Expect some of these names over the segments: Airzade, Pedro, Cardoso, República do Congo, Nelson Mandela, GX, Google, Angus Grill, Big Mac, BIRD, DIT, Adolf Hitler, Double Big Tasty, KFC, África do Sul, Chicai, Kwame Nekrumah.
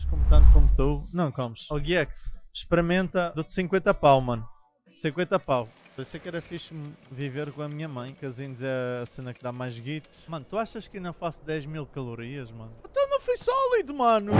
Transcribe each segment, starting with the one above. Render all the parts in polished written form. Nós como tanto como tu, não comes. O GX, experimenta, dou-te 50 pau, mano. 50 pau. Parecia que era fixe viver com a minha mãe. Casinhos é a cena que dá mais guito. Mano, tu achas que ainda faço 10 mil calorias, mano? Então não fui sólido, mano.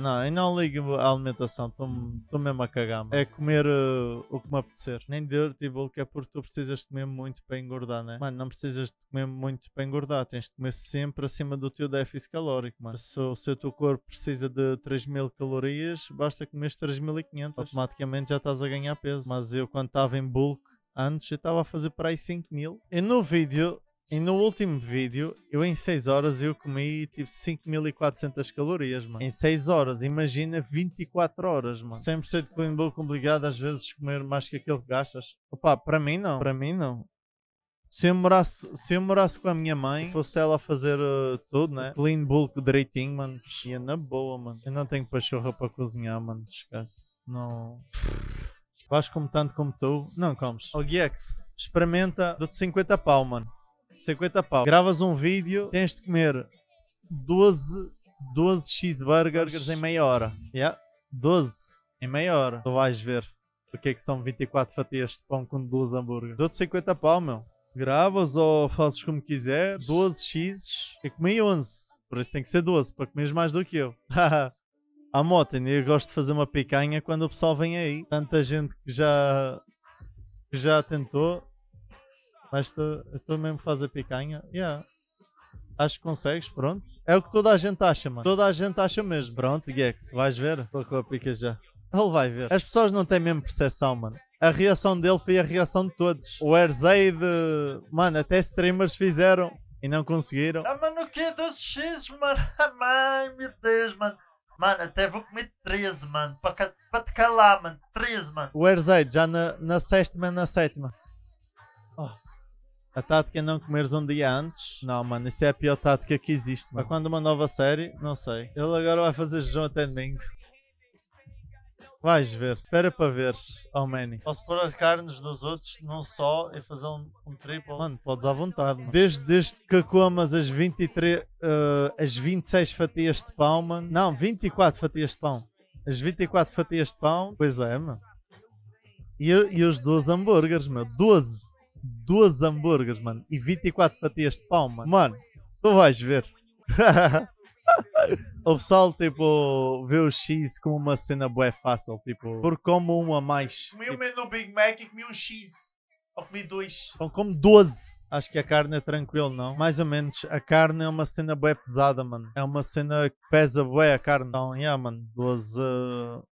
Não, eu não ligo a alimentação. Estou mesmo a cagar, mano. É comer o que me apetecer. Nem dirty bulk é porque tu precisas de comer muito para engordar, né? Mano, não precisas de comer muito para engordar. Tens de comer sempre acima do teu déficit calórico, mano. Se o teu corpo precisa de 3 mil calorias, basta comer 3.500. Automaticamente já estás a ganhar peso. Mas eu, quando estava em bulk, antes eu estava a fazer para aí 5.000. E no último vídeo, eu em 6 horas eu comi tipo 5.400 calorias, mano. Em 6 horas, imagina 24 horas, mano. 100% de clean bulk obrigado às vezes comer mais que aquilo que gastas. Opa, para mim não. Se eu morasse com a minha mãe, fosse ela a fazer tudo, né? Clean bulk direitinho, mano. Ia na boa, mano. Eu não tenho pachorra para cozinhar, mano. Esquece. Não... Vais como tanto como tu, não comes. O GX, experimenta, dou-te 50 pau, mano. 50 pau. Gravas um vídeo, tens de comer 12 cheeseburgers em meia hora. 12 em meia hora. Tu vais ver porque é que são 24 fatias de pão com 12 hambúrgueres. Dou-te 50 pau, meu. Gravas ou fazes como quiser. 12 cheeses. Eu comi 11. Por isso tem que ser 12, para comeres mais do que eu. Haha. À moto, eu gosto de fazer uma picanha quando o pessoal vem aí. Tanta gente que já tentou, mas tu mesmo faz a picanha. Acho que consegues, pronto. É o que toda a gente acha, mano. Toda a gente acha mesmo. Pronto, Gex, vais ver? Estou com a pica já. Ele vai ver. As pessoas não têm mesmo percepção, mano. A reação dele foi a reação de todos. O Airzade, mano, até streamers fizeram e não conseguiram. Ah, mano, o quê? 12 X, mano? Ai, meu Deus, mano. Mano, até vou comer 13, mano, para te calar, mano, 13, mano. O Airzade, já na sétima. Oh. A tática é não comeres um dia antes. Não, mano, isso é a pior tática que existe, mano. Para quando uma nova série, não sei. Ele agora vai fazer jejum até domingo. Vais ver, espera para veres, oh man. Posso pôr as carnes dos outros num só e fazer um triplo? Mano, podes à vontade, mano. Desde que comas as 26 fatias de pão, mano. Não, 24 fatias de pão. As 24 fatias de pão, pois é, mano. E os 12 hambúrgueres, meu. 12 hambúrgueres, mano. E 24 fatias de pão, mano. Mano, tu vais ver. O pessoal, tipo, vê o cheese como uma cena bué fácil, tipo, porque como um a mais. Comi o menu Big Mac e comi um cheese. Ou comi 2. Então como 12. Acho que a carne é tranquilo, não? Mais ou menos. A carne é uma cena bué pesada, mano. É uma cena que pesa bué a carne. Então, mano, 12...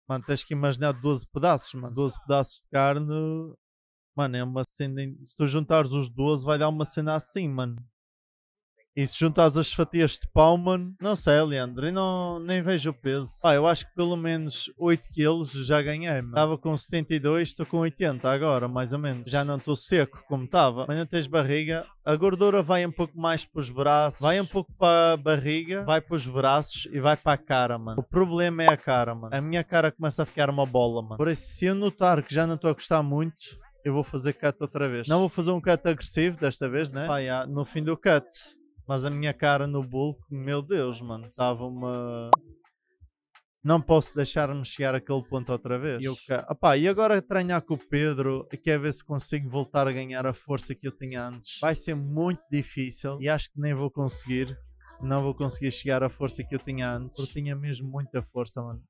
Mano, tens que imaginar 12 pedaços, mano. 12 pedaços de carne... Mano, é uma cena... Se tu juntares os 12, vai dar uma cena assim, mano. E se juntares as fatias de pau, mano... Não sei, Leandro, eu nem vejo o peso. Eu acho que pelo menos 8 kg já ganhei, mano. Estava com 72, estou com 80 agora, mais ou menos. Já não estou seco como estava. Mas não tens barriga. A gordura vai um pouco mais para os braços. Vai um pouco para a barriga. Vai para os braços e vai para a cara, mano. O problema é a cara, mano. A minha cara começa a ficar uma bola, mano. Por isso, se eu notar que já não estou a gostar muito... Eu vou fazer cut outra vez. Não vou fazer um cut agressivo desta vez, né? No fim do cut... Mas a minha cara no bulk, meu Deus, mano, estava uma... Não posso deixar-me chegar àquele ponto outra vez. E agora treinar com o Pedro, quer ver se consigo voltar a ganhar a força que eu tinha antes. Vai ser muito difícil e acho que nem vou conseguir. Não vou conseguir chegar à força que eu tinha antes. Porque tinha mesmo muita força, mano.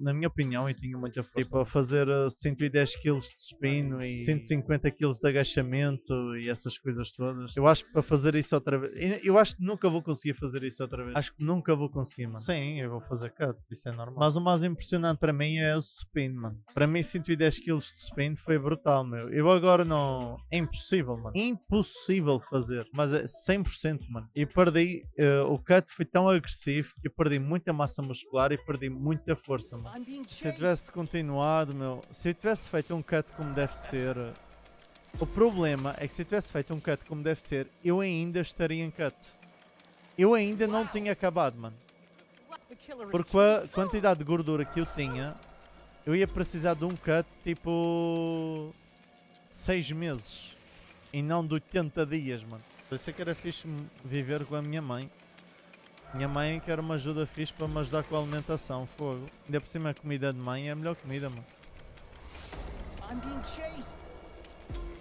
Na minha opinião, eu tinha muita força. Tipo, a fazer 110 kg de supino e 150 kg de agachamento e essas coisas todas. Eu acho que para fazer isso outra vez... Eu acho que nunca vou conseguir fazer isso outra vez. Acho que nunca vou conseguir, mano. Sim, eu vou fazer cut. Isso é normal. Mas o mais impressionante para mim é o supino, mano. Para mim, 110 kg de supino foi brutal, meu. Eu agora não... É impossível, mano. Impossível fazer. Mas é 100%, mano. E perdi... O cut foi tão agressivo que eu perdi muita massa muscular e perdi muita força. Mano. Se eu tivesse continuado, meu... Se eu tivesse feito um cut como deve ser... O problema é que se eu tivesse feito um cut como deve ser, eu ainda estaria em cut. Eu ainda não tinha acabado, mano. Porque a quantidade de gordura que eu tinha, eu ia precisar de um cut, tipo... 6 meses. E não de 80 dias, mano. Parecia que era fixe viver com a minha mãe. Minha mãe quer uma ajuda fixe para me ajudar com a alimentação, fogo. Ainda por cima a comida de mãe é a melhor comida, mano.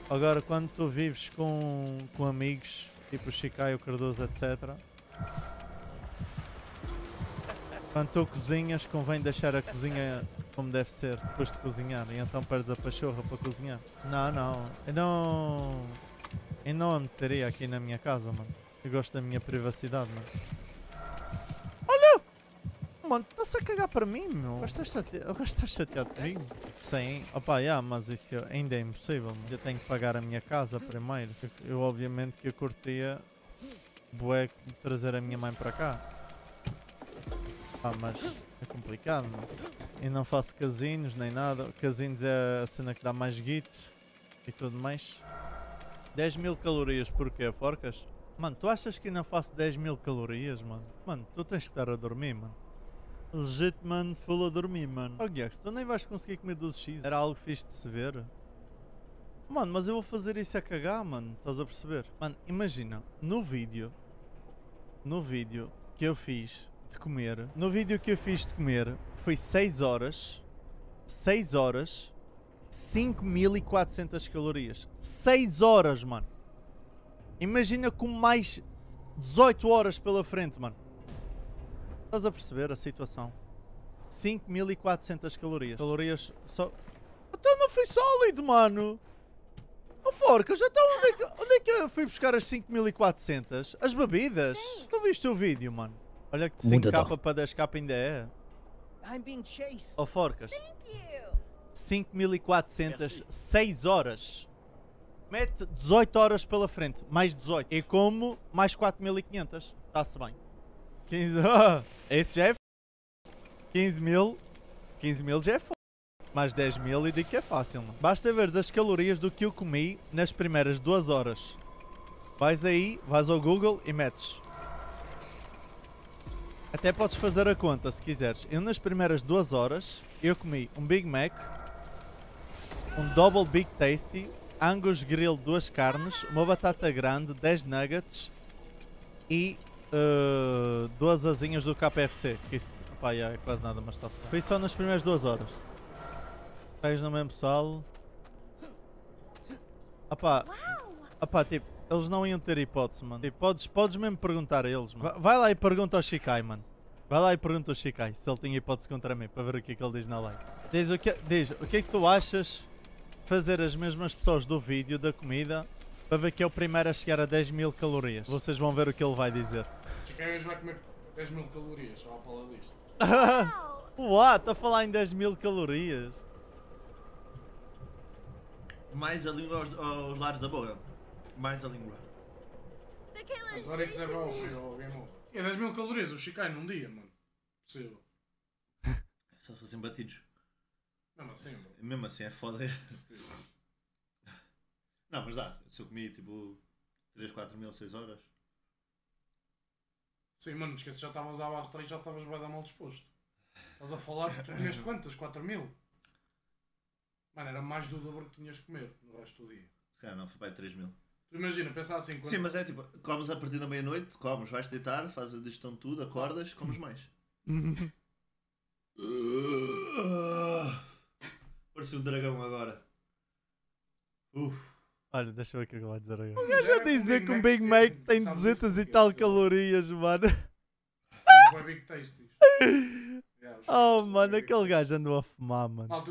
Agora quando tu vives com amigos, tipo o Chicai, o Cardoso, etc. Quando tu cozinhas, convém deixar a cozinha como deve ser, depois de cozinhar, e então perdes a pachorra para cozinhar. Não, não, eu não a meteria aqui na minha casa, mano. Eu gosto da minha privacidade, mano. Olha! Mano, está-se a cagar para mim, meu. Estás chateado comigo? Sim, opa, yeah, mas isso ainda é impossível, mano. Eu tenho que pagar a minha casa primeiro. Eu obviamente que eu curtia bué de trazer a minha mãe para cá. Ah, mas é complicado, mano. Eu não faço casinos nem nada. Casinos é a cena que dá mais guito e tudo mais. 10.000 calorias, porquê? Forcas? Mano, tu achas que eu não faço 10.000 calorias, mano? Mano, tu tens que estar a dormir, mano. Legit, mano, full a dormir, mano. Oh, GX, tu nem vais conseguir comer 12x. Era algo fixe de se ver. Mano, mas eu vou fazer isso a cagar, mano. Estás a perceber? Mano, imagina, no vídeo que eu fiz de comer, foi 6 horas, 5.400 calorias. 6 horas, mano. Imagina com mais 18 horas pela frente, mano. Estás a perceber a situação? 5.400 calorias. Calorias só... Então não fui sólido, mano. Oh, forcas, então onde é que eu fui buscar as 5.400? As bebidas? Sim. Tu viste o vídeo, mano? Olha que de 5k para 10k ainda é. Oh, forcas. 5.400, 6 horas. Mete 18 horas pela frente, mais 18. E como mais 4.500, está-se bem. 15... esse já é f... 15.000 já é f... Mais 10.000 e digo que é fácil, mano. Basta veres as calorias do que eu comi nas primeiras 2 horas. Vais aí, vais ao Google e metes. Até podes fazer a conta se quiseres. Eu nas primeiras 2 horas, eu comi um Big Mac, um Double Big Tasty, Angus Grill, 2 carnes, uma batata grande, 10 nuggets e 2 asinhas do KFC. Que isso, opa, é quase nada, mas está certo. Foi só nas primeiras 2 horas. Estás no mesmo sal. Opa, tipo, eles não iam ter hipótese, mano. Tipo, podes mesmo perguntar a eles, mano. Vai lá e pergunta ao Chicai, mano. Vai lá e pergunta ao Chicai se ele tinha hipótese contra mim, para ver o que é que ele diz na live. Diz, o que é que tu achas fazer as mesmas pessoas do vídeo, da comida, para ver que é o primeiro a chegar a 10.000 calorias. Vocês vão ver o que ele vai dizer. Chicai vai comer 10.000 calorias, só a pala disto. Uau, está a falar em 10.000 calorias. Mais a língua aos lados da boca. Mais a língua. Agora é que já vai ouvir alguém morre. É 10.000 calorias, o Chicai num dia, mano. Possível. Só se fossem batidos. Mesmo assim, mano. Mesmo assim é foda. Não, mas dá. Se eu comi tipo 3.000, 4.000, 6 horas. Sim, mano, me esqueci, já estavas à barra 3, já estavas bem mal disposto. Estás a falar que tu tinhas quantas? 4.000? Mano, era mais do dobro que tinhas de comer no resto do dia. Cara, não, foi bem 3.000. Tu imagina, pensar assim... Quando... Sim, mas é tipo, comes a partir da meia-noite, comes, vais deitar, fazes a digestão tudo, acordas, comes mais. Parecia um dragão agora. Olha, deixa eu ver o que eu vou dizer agora. O gajo a dizer que um Big Mac tem 200 e tal calorias, mano. Um Big Tasty. Oh, mano, aquele gajo andou a fumar, mano.